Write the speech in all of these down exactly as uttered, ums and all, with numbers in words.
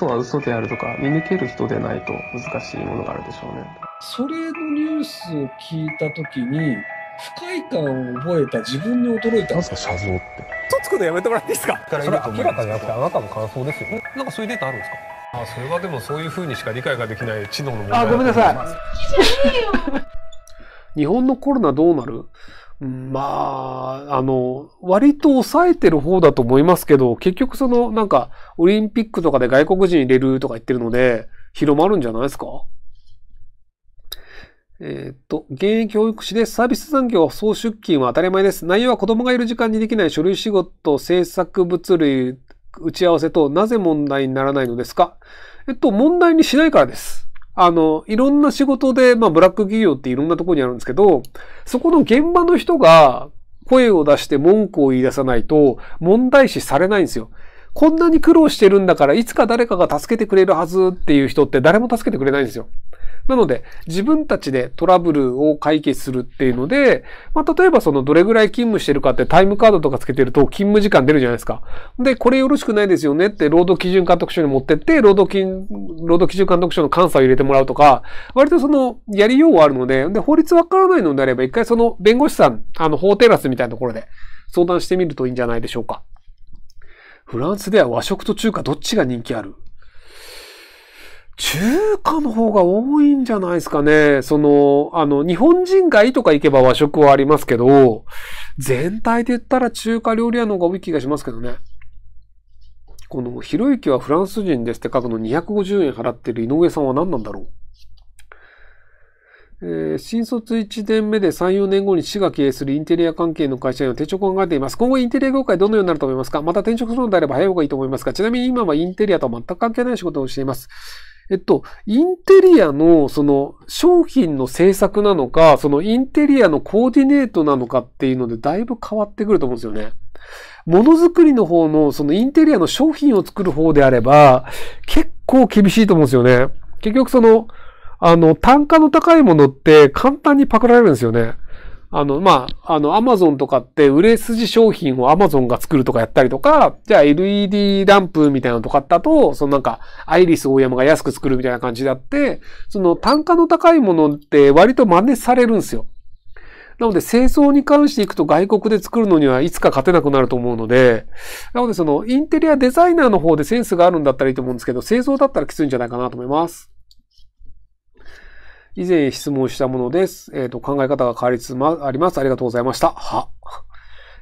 嘘は嘘であるとか見抜ける人でないと難しいものがあるでしょうね。それのニュースを聞いた時に不快感を覚えた自分に驚いたんですか。謝罪って嘘つくのやめてもらっていいですか。それ明らかじゃなくてあなたの感想ですよね。なんかそういうデータあるんですか。あ、それはでもそういう風にしか理解ができない知能の問題。あ、ごめんなさい。日本のコロナどうなる？まあ、あの、割と抑えてる方だと思いますけど、結局その、なんか、オリンピックとかで外国人入れるとか言ってるので、広まるんじゃないですか？えー、っと、現役保育士でサービス産業総出勤は当たり前です。内容は子供がいる時間にできない書類仕事、制作物類、打ち合わせと、なぜ問題にならないのですか？えっと、問題にしないからです。あの、いろんな仕事で、まあ、ブラック企業っていろんなところにあるんですけど、そこの現場の人が声を出して文句を言い出さないと問題視されないんですよ。こんなに苦労してるんだから、いつか誰かが助けてくれるはずっていう人って誰も助けてくれないんですよ。なので、自分たちでトラブルを解決するっていうので、まあ、例えばそのどれぐらい勤務してるかってタイムカードとかつけてると勤務時間出るじゃないですか。で、これよろしくないですよねって労働基準監督署に持ってって、労働金、労働基準監督署の監査を入れてもらうとか、割とそのやりようはあるので、で、法律わからないのであれば一回その弁護士さん、あの法テラスみたいなところで相談してみるといいんじゃないでしょうか。フランスでは和食と中華どっちが人気ある？中華の方が多いんじゃないですかね。その、あの、日本人街とか行けば和食はありますけど、全体で言ったら中華料理屋の方が多い気がしますけどね。この、ひろゆきはフランス人ですって書くのにひゃくごじゅうえん払ってる井上さんは何なんだろう。えー、新卒いちねんめでさん、よねんごに市が経営するインテリア関係の会社への転職を考えています。今後インテリア業界どのようになると思いますか？また転職するのであれば早い方がいいと思いますか？ちなみに今はインテリアとは全く関係ない仕事をしています。えっと、インテリアのその商品の制作なのか、そのインテリアのコーディネートなのかっていうのでだいぶ変わってくると思うんですよね。ものづくりの方のそのインテリアの商品を作る方であれば結構厳しいと思うんですよね。結局そのあの、単価の高いものって簡単にパクられるんですよね。あの、まあ、あの、アマゾンとかって売れ筋商品をアマゾンが作るとかやったりとか、じゃあ エルイーディー ランプみたいなのとかだと、そのなんか、アイリス大山が安く作るみたいな感じであって、その単価の高いものって割と真似されるんですよ。なので、製造に関していくと外国で作るのにはいつか勝てなくなると思うので、なのでその、インテリアデザイナーの方でセンスがあるんだったらいいと思うんですけど、製造だったらきついんじゃないかなと思います。以前質問したものです。えっと、考え方が変わりつつあります。ありがとうございました。は。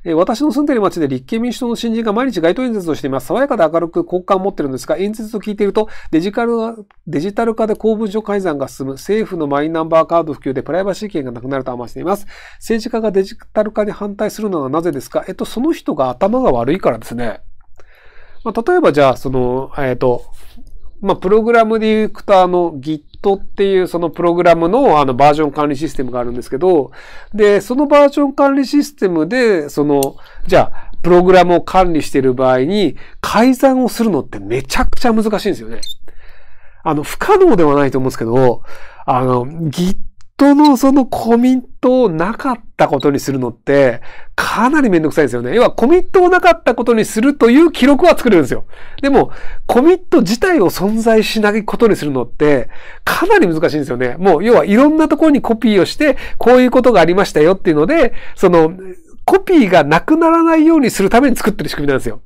えー、私の住んでいる街で立憲民主党の新人が毎日街頭演説をしています。爽やかで明るく好感を持ってるんですが、演説を聞いているとデジカル、デジタル化で公文書改ざんが進む。政府のマイナンバーカード普及でプライバシー権がなくなると話しています。政治家がデジタル化に反対するのはなぜですか？えっと、その人が頭が悪いからですね。まあ、例えばじゃあ、その、えっと、まあ、プログラムでいくとあの、Gitっていうそのプログラムのあのバージョン管理システムがあるんですけど、で、そのバージョン管理システムで、その、じゃあ、プログラムを管理している場合に、改ざんをするのってめちゃくちゃ難しいんですよね。あの、不可能ではないと思うんですけど、あの、Gitのそのコミットをなかったことにするのって、かなりめんどくさいですよね。要は、コミットをなかったことにするという記録は作れるんですよ。でも、コミット自体を存在しないことにするのって、かなり難しいんですよね。もう、要はいろんなところにコピーをして、こういうことがありましたよっていうので、その、コピーがなくならないようにするために作ってる仕組みなんですよ。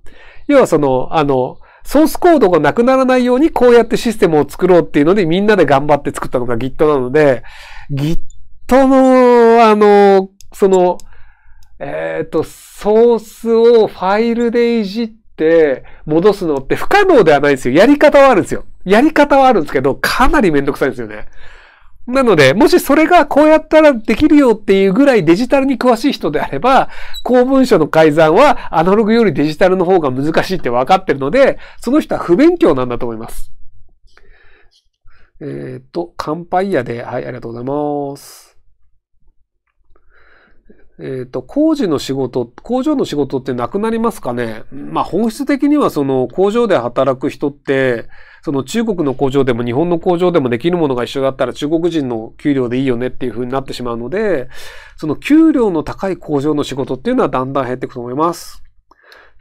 要は、その、あの、ソースコードがなくならないようにこうやってシステムを作ろうっていうのでみんなで頑張って作ったのが Git なので、Git の、あの、その、えっと、ソースをファイルでいじって戻すのって不可能ではないんですよ。やり方はあるんですよ。やり方はあるんですけど、かなりめんどくさいんですよね。なので、もしそれがこうやったらできるよっていうぐらいデジタルに詳しい人であれば、公文書の改ざんはアナログよりデジタルの方が難しいって分かってるので、その人は不勉強なんだと思います。えっと、乾杯屋で、はい、ありがとうございます。えっと、工事の仕事、工場の仕事ってなくなりますかね？まあ、本質的にはその工場で働く人って、その中国の工場でも日本の工場でもできるものが一緒だったら中国人の給料でいいよねっていう風になってしまうので、その給料の高い工場の仕事っていうのはだんだん減っていくと思います。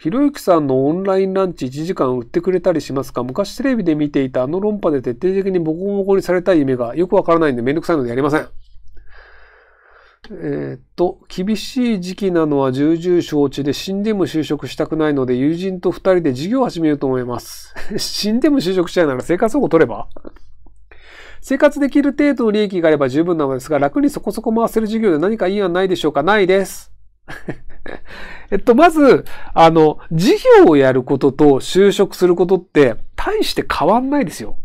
ひろゆきさんのオンラインランチいちじかん売ってくれたりしますか？昔テレビで見ていたあの論破で徹底的にボコボコにされたい夢がよくわからないんでめんどくさいのでやりません。えー、っと、厳しい時期なのは重々承知で死んでも就職したくないので友人とふたりで事業を始めようと思います。死んでも就職しちゃうなら生活保護取れば生活できる程度の利益があれば十分なのですが、楽にそこそこ回せる事業で何かいい案ないでしょうか？ないです。えっと、まず、あの、事業をやることと就職することって大して変わんないですよ。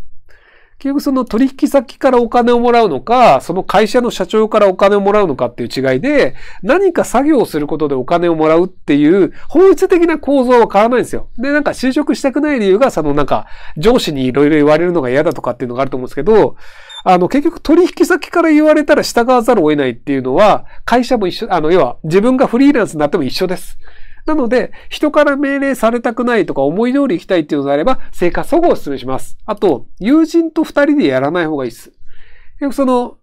結局その取引先からお金をもらうのか、その会社の社長からお金をもらうのかっていう違いで、何か作業をすることでお金をもらうっていう本質的な構造は変わらないんですよ。で、なんか就職したくない理由が、そのなんか上司にいろいろ言われるのが嫌だとかっていうのがあると思うんですけど、あの、結局取引先から言われたら従わざるを得ないっていうのは、会社も一緒、あの、要は自分がフリーランスになっても一緒です。なので、人から命令されたくないとか思い通り行きたいっていうのであれば、生活保護をお勧めします。あと、友人と二人でやらない方がいいです。その、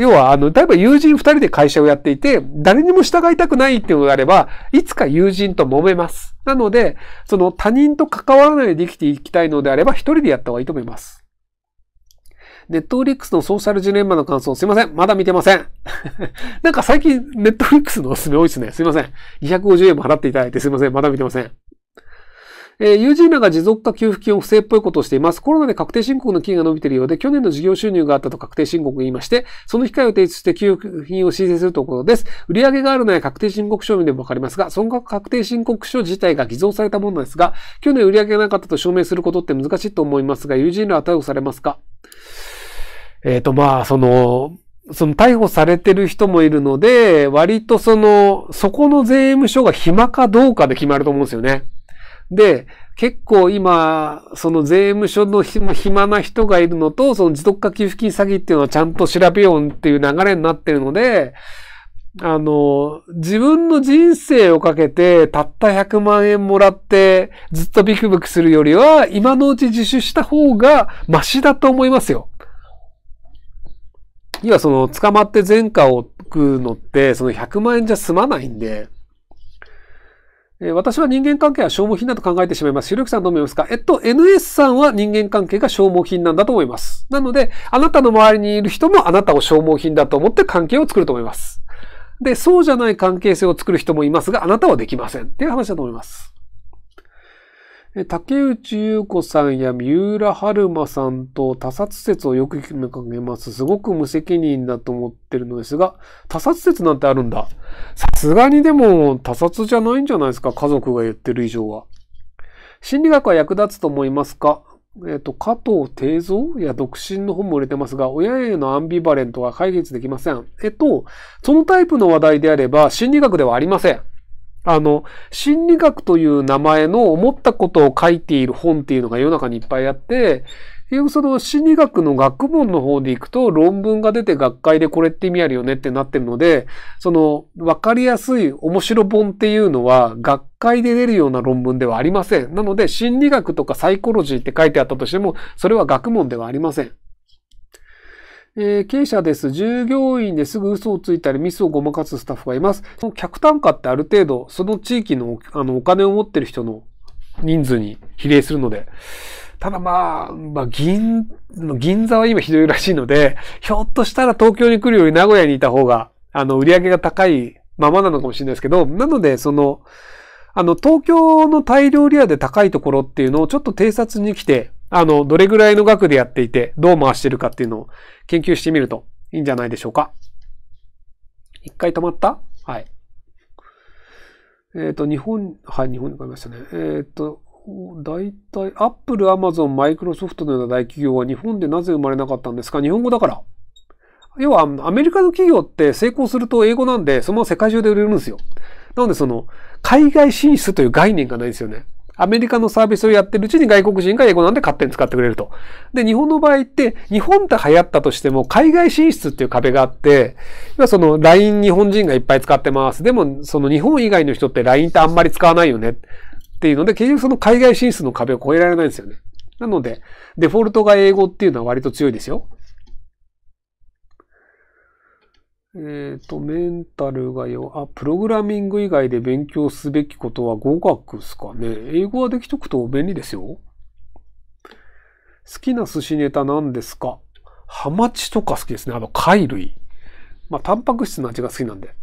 要は、あの、例えば友人二人で会社をやっていて、誰にも従いたくないっていうのであれば、いつか友人と揉めます。なので、その他人と関わらないで生きていきたいのであれば、一人でやった方がいいと思います。ネットフリックスのソーシャルジレンマの感想、すいません。まだ見てません。なんか最近、ネットフリックスのおすすめ多いですね。すいません。にひゃくごじゅうえんも払っていただいて、すいません。まだ見てません。えー、友人らが持続化給付金を不正っぽいことをしています。コロナで確定申告の期限が伸びているようで、去年の事業収入があったと確定申告を言いまして、その機会を提出して給付金を申請するということです。売上があるのは確定申告書を見ればわかりますが、その額確定申告書自体が偽造されたものですが、去年売上がなかったと証明することって難しいと思いますが、友人らは逮捕されますか？えっと、まあ、その、その逮捕されてる人もいるので、割とその、そこの税務署が暇かどうかで決まると思うんですよね。で、結構今、その税務署の暇な人がいるのと、その持続化給付金詐欺っていうのをちゃんと調べようっていう流れになってるので、あの、自分の人生をかけて、たったひゃくまんえんもらって、ずっとビクビクするよりは、今のうち自首した方がマシだと思いますよ。要はその捕まって前科を置くのってそのひゃくまんえんじゃ済まないんで、えー、私は人間関係は消耗品だと考えてしまいます。ひろゆきさんどう思いますか？えっと、エヌエス さんは人間関係が消耗品なんだと思います。なので、あなたの周りにいる人もあなたを消耗品だと思って関係を作ると思います。で、そうじゃない関係性を作る人もいますが、あなたはできません。っていう話だと思います。竹内優子さんや三浦春馬さんと他殺説をよく見かけます。すごく無責任だと思ってるのですが、他殺説なんてあるんだ。さすがにでも他殺じゃないんじゃないですか。家族が言ってる以上は。心理学は役立つと思いますか？えっと、加藤定蔵や独身の本も売れてますが、親へのアンビバレントは解決できません。えっと、そのタイプの話題であれば心理学ではありません。あの、心理学という名前の思ったことを書いている本っていうのが世の中にいっぱいあって、その心理学の学問の方で行くと論文が出て学会でこれって意味あるよねってなってるので、そのわかりやすい面白本っていうのは学会で出るような論文ではありません。なので心理学とかサイコロジーって書いてあったとしても、それは学問ではありません。えー、経営者です。従業員ですぐ嘘をついたりミスをごまかすスタッフがいます。その客単価ってある程度、その地域の、あの、お金を持ってる人の人数に比例するので。ただまあ、まあ、銀、銀座は今ひどいらしいので、ひょっとしたら東京に来るより名古屋にいた方が、あの、売り上げが高いままなのかもしれないですけど、なので、その、あの、東京の大量リアで高いところっていうのをちょっと偵察に来て、あの、どれぐらいの額でやっていて、どう回してるかっていうのを研究してみるといいんじゃないでしょうか。一回止まった？はい。えっと、日本、はい、日本に変わりましたね。えっと、だいたい、アップル、アマゾン、マイクロソフトのような大企業は日本でなぜ生まれなかったんですか？日本語だから。要は、アメリカの企業って成功すると英語なんで、そのまま世界中で売れるんですよ。なので、その、海外進出という概念がないんですよね。アメリカのサービスをやってるうちに外国人が英語なんで勝手に使ってくれると。で、日本の場合って、日本って流行ったとしても海外進出っていう壁があって、その ライン 日本人がいっぱい使ってます。でも、その日本以外の人って ライン ってあんまり使わないよねっていうので、結局その海外進出の壁を越えられないんですよね。なので、デフォルトが英語っていうのは割と強いですよ。えっと、メンタルがよ、あ、プログラミング以外で勉強すべきことは語学ですかね。英語はできとくと便利ですよ。好きな寿司ネタ何ですか？ハマチとか好きですね。あの、貝類。まあ、タンパク質の味が好きなんで。